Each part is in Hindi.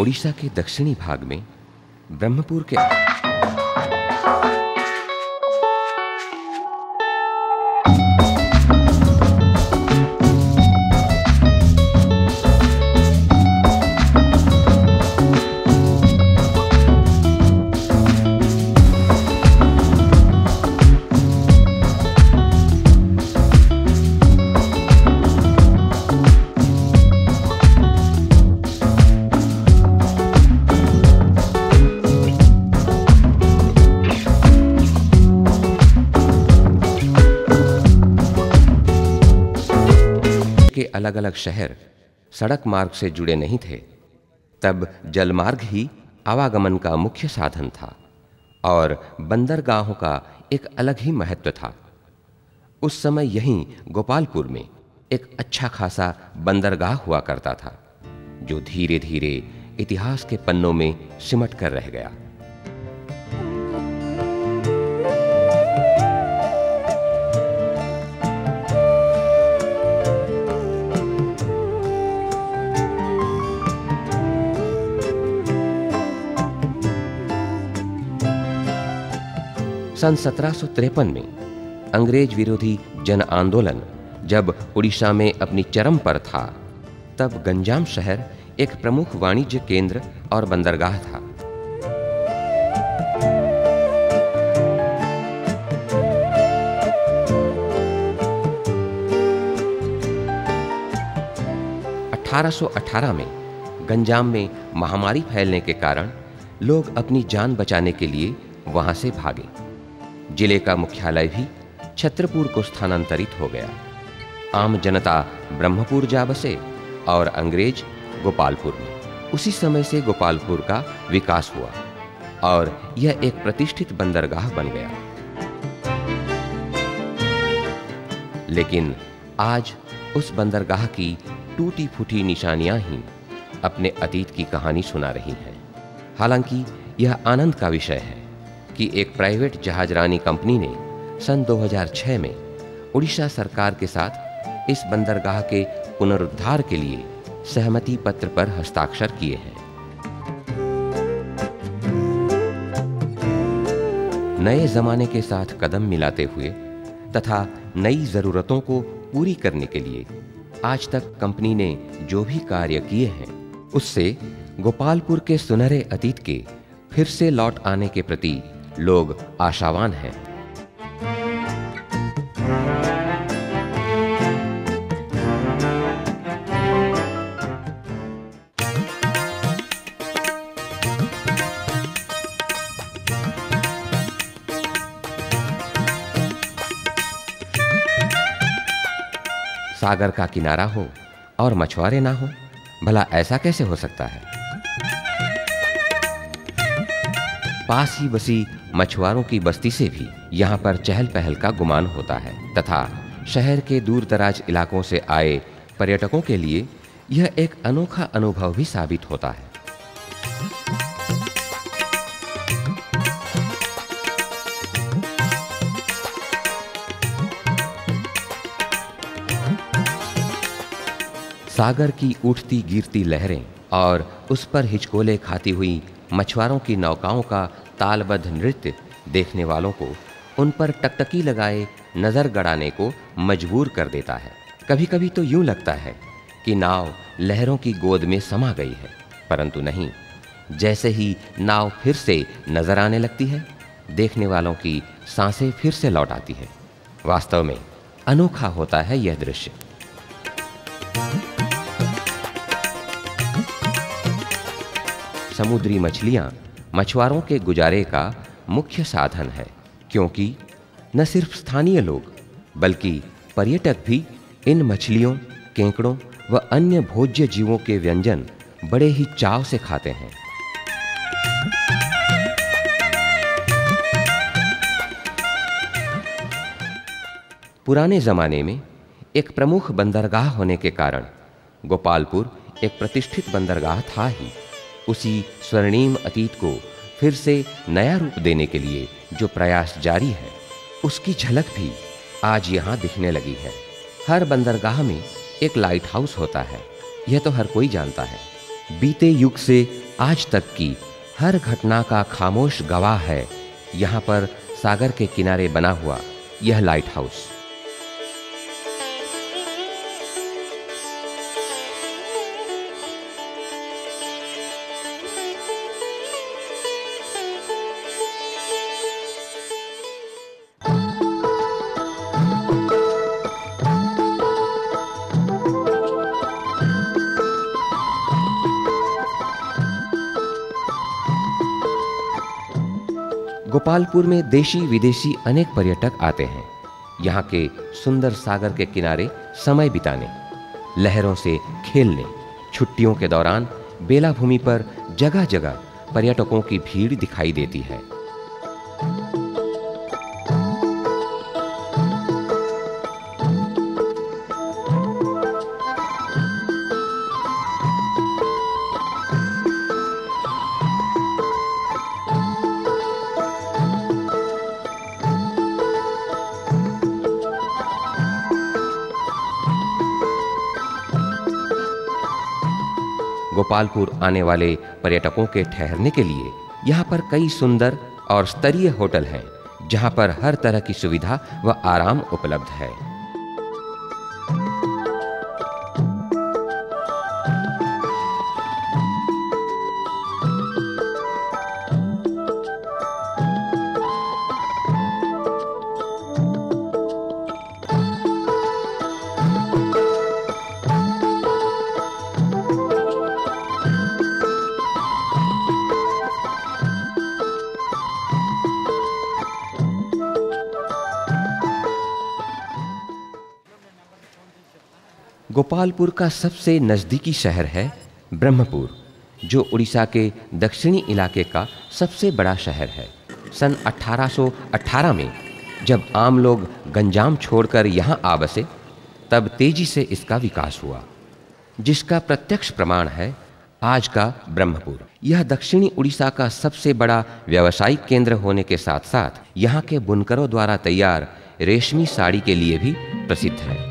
ओडिशा के दक्षिणी भाग में ब्रह्मपुर के अलग अलग शहर सड़क मार्ग से जुड़े नहीं थे, तब जलमार्ग ही आवागमन का मुख्य साधन था और बंदरगाहों का एक अलग ही महत्व था। उस समय यहीं गोपालपुर में एक अच्छा खासा बंदरगाह हुआ करता था, जो धीरे धीरे इतिहास के पन्नों में सिमट कर रह गया। सन 1753 में अंग्रेज विरोधी जन आंदोलन जब उड़ीसा में अपनी चरम पर था, तब गंजाम शहर एक प्रमुख वाणिज्य केंद्र और बंदरगाह था। अठारह में गंजाम में महामारी फैलने के कारण लोग अपनी जान बचाने के लिए वहां से भागे। जिले का मुख्यालय भी छत्रपुर को स्थानांतरित हो गया। आम जनता ब्रह्मपुर जा बसे और अंग्रेज गोपालपुर में। उसी समय से गोपालपुर का विकास हुआ और यह एक प्रतिष्ठित बंदरगाह बन गया। लेकिन आज उस बंदरगाह की टूटी फूटी निशानियां ही अपने अतीत की कहानी सुना रही हैं। हालांकि यह आनंद का विषय है कि एक प्राइवेट जहाजरानी कंपनी ने सन 2006 में उड़ीसा सरकार के साथ इस बंदरगाह के पुनरुद्धार के लिए सहमति पत्र पर हस्ताक्षर किए हैं। नए जमाने के साथ कदम मिलाते हुए तथा नई जरूरतों को पूरी करने के लिए आज तक कंपनी ने जो भी कार्य किए हैं, उससे गोपालपुर के सुनहरे अतीत के फिर से लौट आने के प्रति लोग आशावान हैं। सागर का किनारा हो और मछुआरे ना हो, भला ऐसा कैसे हो सकता है? पास ही बसी मछुआरों की बस्ती से भी यहाँ पर चहल पहल का गुमान होता है तथा शहर के दूरदराज इलाकों से आए पर्यटकों के लिए यह एक अनोखा अनुभव भी साबित होता है। सागर की उठती गिरती लहरें और उस पर हिचकोले खाती हुई मछुआरों की नौकाओं का तालबद्ध नृत्य देखने वालों को उन पर टकटकी लगाए नज़र गड़ाने को मजबूर कर देता है। कभी कभी तो यूं लगता है कि नाव लहरों की गोद में समा गई है, परंतु नहीं। जैसे ही नाव फिर से नज़र आने लगती है, देखने वालों की सांसें फिर से लौट आती है। वास्तव में अनोखा होता है यह दृश्य। समुद्री मछलियां मछुआरों के गुजारे का मुख्य साधन है, क्योंकि न सिर्फ स्थानीय लोग बल्कि पर्यटक भी इन मछलियों, केंकड़ों व अन्य भोज्य जीवों के व्यंजन बड़े ही चाव से खाते हैं। पुराने जमाने में एक प्रमुख बंदरगाह होने के कारण गोपालपुर एक प्रतिष्ठित बंदरगाह था ही। उसी स्वर्णिम अतीत को फिर से नया रूप देने के लिए जो प्रयास जारी है, उसकी झलक भी आज यहाँ दिखने लगी है। हर बंदरगाह में एक लाइट हाउस होता है, यह तो हर कोई जानता है। बीते युग से आज तक की हर घटना का खामोश गवाह है यहाँ पर सागर के किनारे बना हुआ यह लाइट हाउस। गोपालपुर में देशी विदेशी अनेक पर्यटक आते हैं यहाँ के सुंदर सागर के किनारे समय बिताने, लहरों से खेलने। छुट्टियों के दौरान बेलाभूमि पर जगह जगह पर्यटकों की भीड़ दिखाई देती है। गोपालपुर आने वाले पर्यटकों के ठहरने के लिए यहाँ पर कई सुंदर और स्तरीय होटल हैं जहाँ पर हर तरह की सुविधा व आराम उपलब्ध है। गोपालपुर का सबसे नज़दीकी शहर है ब्रह्मपुर, जो उड़ीसा के दक्षिणी इलाके का सबसे बड़ा शहर है। सन 1818 में जब आम लोग गंजाम छोड़कर यहाँ आ बसे तब तेजी से इसका विकास हुआ, जिसका प्रत्यक्ष प्रमाण है आज का ब्रह्मपुर। यह दक्षिणी उड़ीसा का सबसे बड़ा व्यावसायिक केंद्र होने के साथ साथ यहाँ के बुनकरों द्वारा तैयार रेशमी साड़ी के लिए भी प्रसिद्ध है।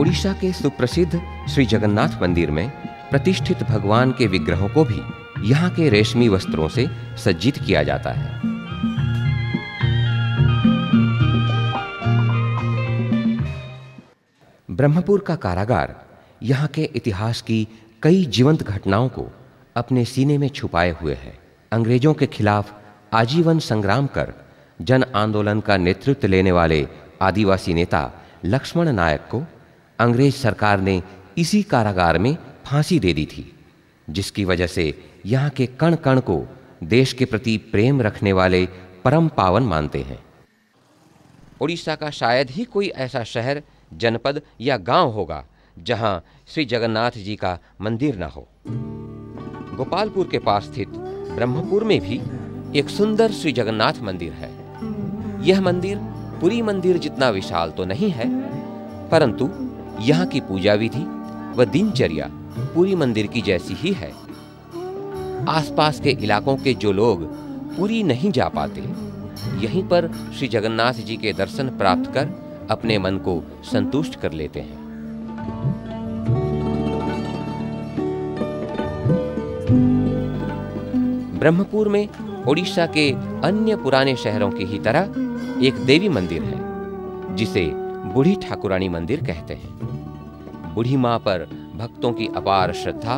उड़ीसा के सुप्रसिद्ध श्री जगन्नाथ मंदिर में प्रतिष्ठित भगवान के विग्रहों को भी यहाँ के रेशमी वस्त्रों से सज्जित किया जाता है। ब्रह्मपुर का कारागार यहाँ के इतिहास की कई जीवंत घटनाओं को अपने सीने में छुपाए हुए है। अंग्रेजों के खिलाफ आजीवन संग्राम कर जन आंदोलन का नेतृत्व लेने वाले आदिवासी नेता लक्ष्मण नायक को अंग्रेज सरकार ने इसी कारागार में फांसी दे दी थी, जिसकी वजह से यहाँ के कण कण को देश के प्रति प्रेम रखने वाले परम पावन मानते हैं। उड़ीसा का शायद ही कोई ऐसा शहर, जनपद या गांव होगा जहाँ श्री जगन्नाथ जी का मंदिर ना हो। गोपालपुर के पास स्थित ब्रह्मपुर में भी एक सुंदर श्री जगन्नाथ मंदिर है। यह मंदिर पुरी मंदिर जितना विशाल तो नहीं है, परंतु यहाँ की पूजा विधि व दिनचर्या पूरी मंदिर की जैसी ही है। आसपास के इलाकों के जो लोग पूरी नहीं जा पाते, यहीं पर श्री जगन्नाथ जी के दर्शन प्राप्त कर अपने मन को संतुष्ट कर लेते हैं। ब्रह्मपुर में ओडिशा के अन्य पुराने शहरों की ही तरह एक देवी मंदिर है जिसे बूढ़ी ठाकुरानी मंदिर कहते हैं। बूढ़ी माँ पर भक्तों की अपार श्रद्धा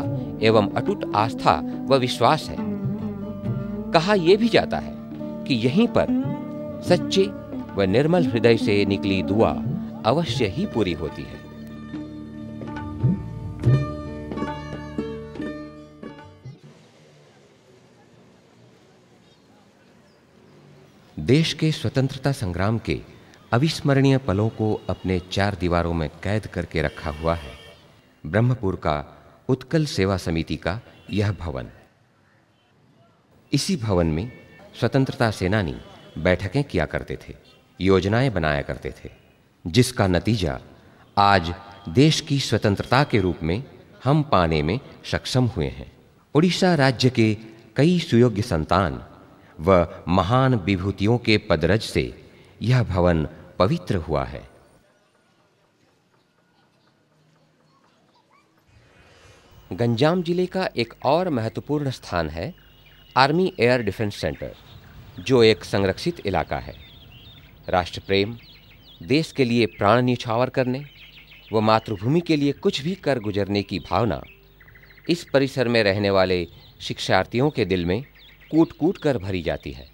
एवं अटूट आस्था व विश्वास है। कहा यह भी जाता है कि यहीं पर सच्चे व निर्मल हृदय से निकली दुआ अवश्य ही पूरी होती है। देश के स्वतंत्रता संग्राम के अविस्मरणीय पलों को अपने चार दीवारों में कैद करके रखा हुआ है ब्रह्मपुर का उत्कल सेवा समिति का यह भवन। इसी भवन में स्वतंत्रता सेनानी बैठकें किया करते थे, योजनाएं बनाया करते थे, जिसका नतीजा आज देश की स्वतंत्रता के रूप में हम पाने में सक्षम हुए हैं। उड़ीसा राज्य के कई सुयोग्य संतान व महान विभूतियों के पदरज से यह भवन पवित्र हुआ है। गंजाम जिले का एक और महत्वपूर्ण स्थान है आर्मी एयर डिफेंस सेंटर, जो एक संरक्षित इलाका है। राष्ट्रप्रेम, देश के लिए प्राण न्यौछावर करने व मातृभूमि के लिए कुछ भी कर गुजरने की भावना इस परिसर में रहने वाले शिक्षार्थियों के दिल में कूट कूट कर भरी जाती है।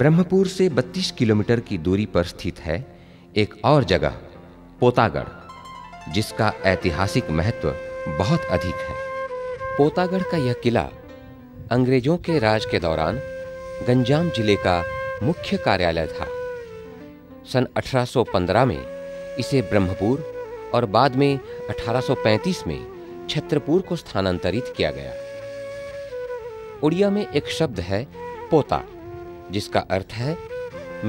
ब्रह्मपुर से 32 किलोमीटर की दूरी पर स्थित है एक और जगह पोतागढ़, जिसका ऐतिहासिक महत्व बहुत अधिक है। पोतागढ़ का यह किला अंग्रेजों के राज के दौरान गंजाम जिले का मुख्य कार्यालय था। सन 1815 में इसे ब्रह्मपुर और बाद में 1835 में छत्रपुर को स्थानांतरित किया गया। उड़िया में एक शब्द है पोता, जिसका अर्थ है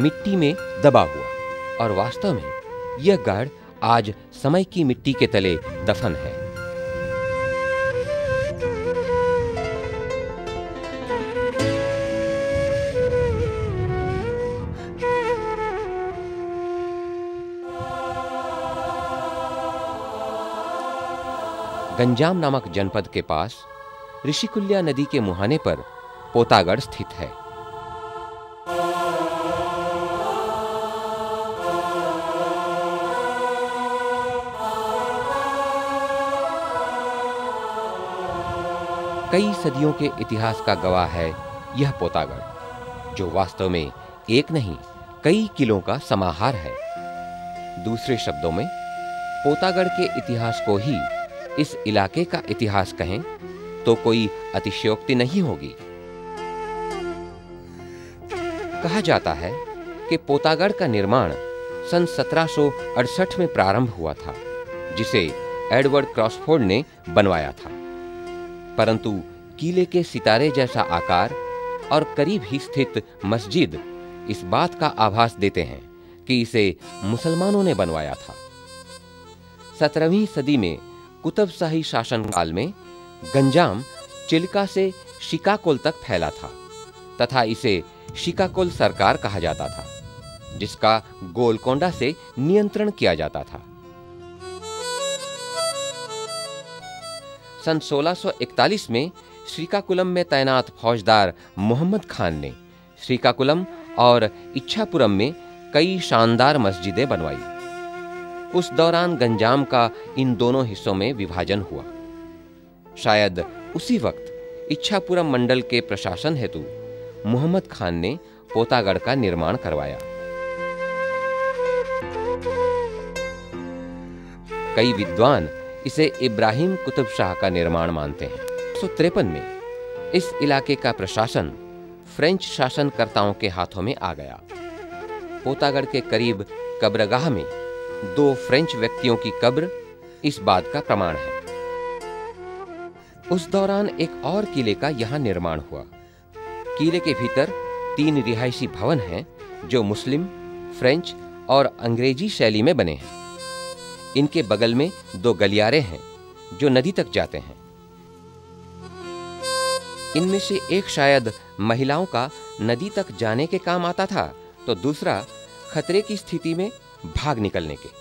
मिट्टी में दबा हुआ, और वास्तव में यह गढ़ आज समय की मिट्टी के तले दफन है। गंजाम नामक जनपद के पास ऋषिकुल्या नदी के मुहाने पर पोतागढ़ स्थित है। कई सदियों के इतिहास का गवाह है यह पोतागढ़, जो वास्तव में एक नहीं कई किलों का समाहार है। दूसरे शब्दों में, पोतागढ़ के इतिहास को ही इस इलाके का इतिहास कहें तो कोई अतिशयोक्ति नहीं होगी। कहा जाता है कि पोतागढ़ का निर्माण सन 1768 में प्रारंभ हुआ था, जिसे एडवर्ड क्रॉसफोर्ड ने बनवाया था, परंतु किले के सितारे जैसा आकार और करीब ही स्थित मस्जिद इस बात का आभास देते हैं कि इसे मुसलमानों ने बनवाया था। 17वीं सदी में कुतुबशाही शासनकाल में गंजाम चिल्का से शिकाकोल तक फैला था तथा इसे शिकाकोल सरकार कहा जाता था, जिसका गोलकोंडा से नियंत्रण किया जाता था। सन 1641 में श्रीकाकुलम में तैनात फौजदार मोहम्मद खान ने श्रीकाकुलम और इच्छापुरम में कई शानदार मस्जिदें बनवाई। उस दौरान गंजाम का इन दोनों हिस्सों में विभाजन हुआ। शायद उसी वक्त इच्छापुरम मंडल के प्रशासन हेतु मोहम्मद खान ने पोतागढ़ का निर्माण करवाया। कई विद्वान इसे इब्राहिम कुतुब शाह का निर्माण मानते हैं। 1953 में इस इलाके का प्रशासन फ्रेंच शासनकर्ताओं के हाथों में आ गया। पोतागढ़ के करीब कब्रगाह में 2 फ्रेंच व्यक्तियों की कब्र इस बात का प्रमाण है। उस दौरान एक और किले का यहाँ निर्माण हुआ। किले के भीतर 3 रिहायशी भवन हैं, जो मुस्लिम, फ्रेंच और अंग्रेजी शैली में बने हैं। इनके बगल में 2 गलियारे हैं जो नदी तक जाते हैं। इनमें से एक शायद महिलाओं का नदी तक जाने के काम आता था, तो दूसरा खतरे की स्थिति में भाग निकलने के।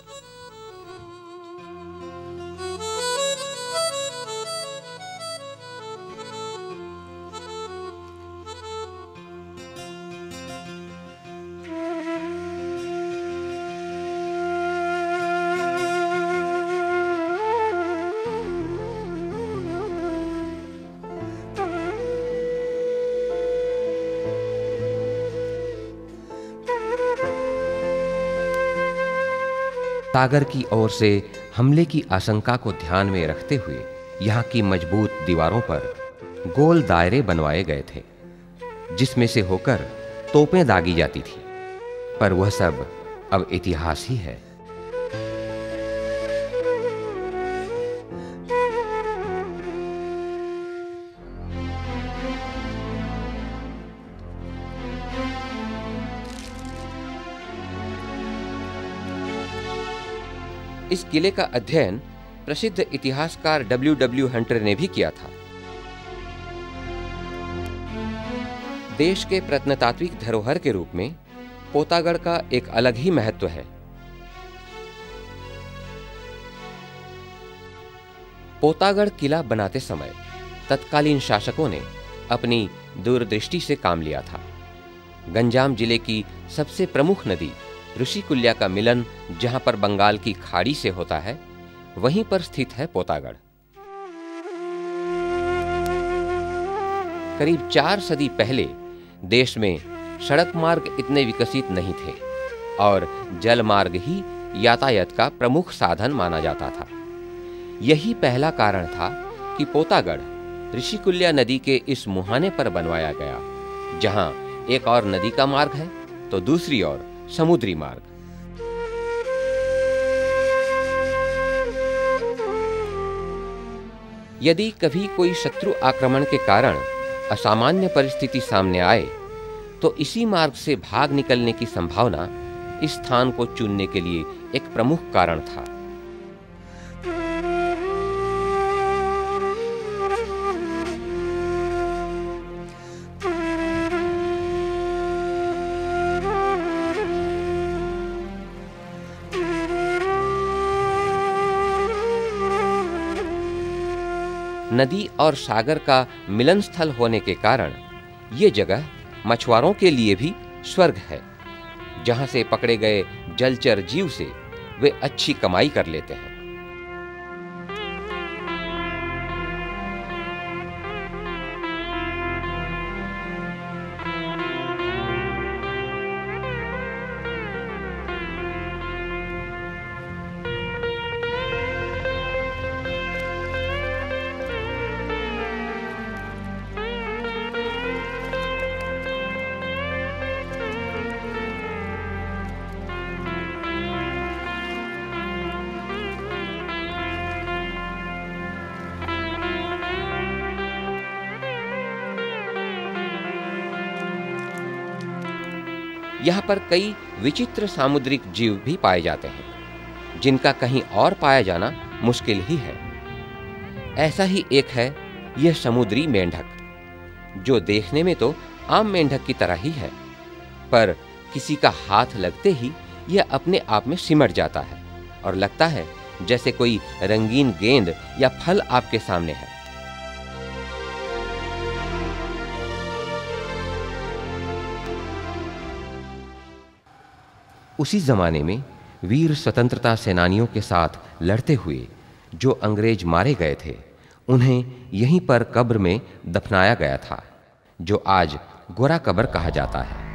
पोतागढ़ की ओर से हमले की आशंका को ध्यान में रखते हुए यहाँ की मजबूत दीवारों पर गोल दायरे बनवाए गए थे, जिसमें से होकर तोपें दागी जाती थी, पर वह सब अब इतिहास ही है। इस किले का अध्ययन प्रसिद्ध इतिहासकार डब्ल्यू हंटर ने भी किया था। देश के प्रत्नतात्विक धरोहर के रूप में पोतागढ़ का एक अलग ही महत्व है। पोतागढ़ किला बनाते समय तत्कालीन शासकों ने अपनी दूरदृष्टि से काम लिया था। गंजाम जिले की सबसे प्रमुख नदी ऋषिकुल्या का मिलन जहां पर बंगाल की खाड़ी से होता है, वहीं पर स्थित है पोतागढ़। करीब 4 सदी पहले देश में सड़क मार्ग इतने विकसित नहीं थे और जल मार्ग ही यातायात का प्रमुख साधन माना जाता था। यही पहला कारण था कि पोतागढ़ ऋषिकुल्या नदी के इस मुहाने पर बनवाया गया, जहां एक और नदी का मार्ग है तो दूसरी ओर समुद्री मार्ग। यदि कभी कोई शत्रु आक्रमण के कारण असामान्य परिस्थिति सामने आए तो इसी मार्ग से भाग निकलने की संभावना इस स्थान को चुनने के लिए एक प्रमुख कारण था। नदी और सागर का मिलन स्थल होने के कारण ये जगह मछुआरों के लिए भी स्वर्ग है, जहां से पकड़े गए जलचर जीव से वे अच्छी कमाई कर लेते हैं। यहाँ पर कई विचित्र सामुद्रिक जीव भी पाए जाते हैं, जिनका कहीं और पाया जाना मुश्किल ही है। ऐसा ही एक है यह समुद्री मेंढक, जो देखने में तो आम मेंढक की तरह ही है, पर किसी का हाथ लगते ही यह अपने आप में सिमट जाता है और लगता है जैसे कोई रंगीन गेंद या फल आपके सामने है। उसी जमाने में वीर स्वतंत्रता सेनानियों के साथ लड़ते हुए जो अंग्रेज मारे गए थे, उन्हें यहीं पर कब्र में दफनाया गया था, जो आज गोरा कब्र कहा जाता है।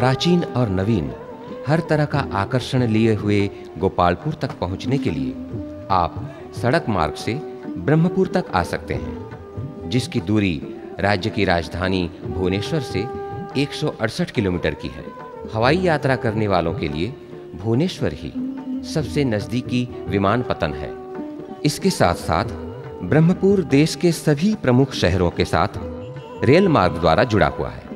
प्राचीन और नवीन हर तरह का आकर्षण लिए हुए गोपालपुर तक पहुंचने के लिए आप सड़क मार्ग से ब्रह्मपुर तक आ सकते हैं, जिसकी दूरी राज्य की राजधानी भुवनेश्वर से 168 किलोमीटर की है। हवाई यात्रा करने वालों के लिए भुवनेश्वर ही सबसे नज़दीकी विमानपत्तन है। इसके साथ साथ ब्रह्मपुर देश के सभी प्रमुख शहरों के साथ रेल मार्ग द्वारा जुड़ा हुआ है।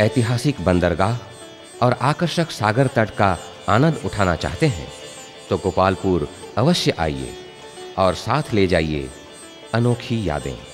ऐतिहासिक बंदरगाह और आकर्षक सागर तट का आनंद उठाना चाहते हैं तो गोपालपुर अवश्य आइए और साथ ले जाइए अनोखी यादें।